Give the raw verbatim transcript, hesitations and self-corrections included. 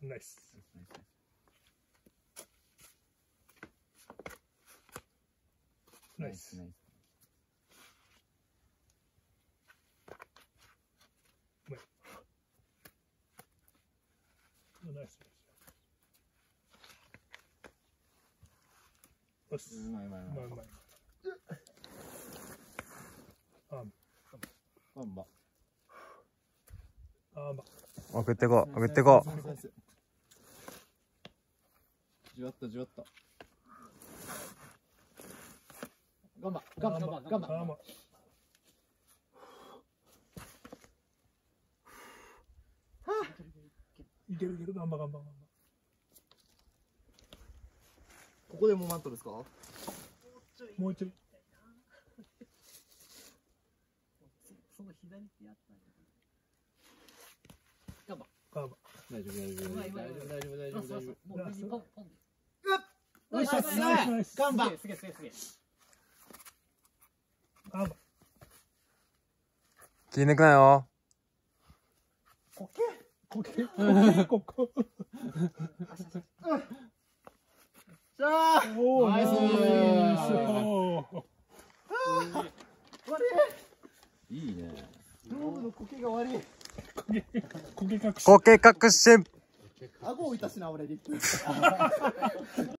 Nice. That's nice, nice. Nice. Nice. Bueno. No, nice. Nice. Muy, muy, muy. Muy, muy. Arm. Arm. Arm. 送ってこう、送ってこう。じわっとじわっと。 頑張頑張頑張頑張。いけるいける頑張頑張頑張。ここでもうマントですか？もう一度。その左手やったんだ。頑張頑張。大丈夫大丈夫大丈夫大丈夫大丈夫。もう右ポンポンで。うっ。ナイスナイス。頑張。すげすげすげ。 気抜くなよ。こけ、こけ、ここ。じゃあ、ナイス。悪い。いいね。ローブのこけが悪い。こけ隠し。こけ隠し。顎をいたしな俺に。